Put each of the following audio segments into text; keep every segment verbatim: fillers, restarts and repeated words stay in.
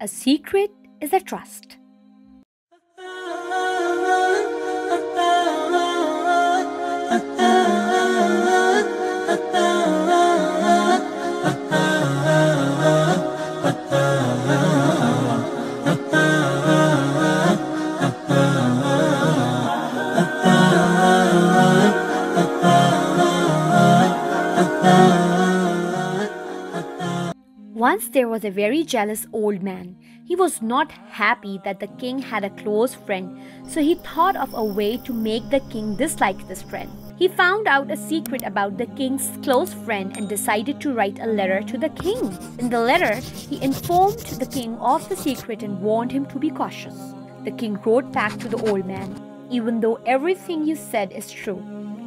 A secret is a trust. Once there was a very jealous old man. He was not happy that the king had a close friend, so he thought of a way to make the king dislike this friend. He found out a secret about the king's close friend and decided to write a letter to the king. In the letter, he informed the king of the secret and warned him to be cautious. The king wrote back to the old man, "Even though everything you said is true,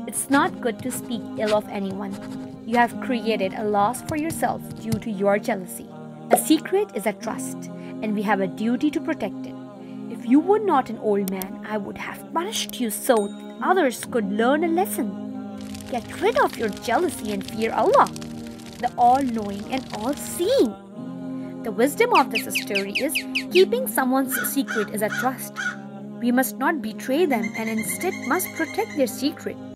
it's not good to speak ill of anyone. You have created a loss for yourself due to your jealousy. A secret is a trust, and we have a duty to protect it. If you were not an old man, I would have punished you so that others could learn a lesson. Get rid of your jealousy and fear Allah, the all-knowing and all-seeing." The wisdom of this story is keeping someone's secret is a trust. We must not betray them and instead must protect their secret.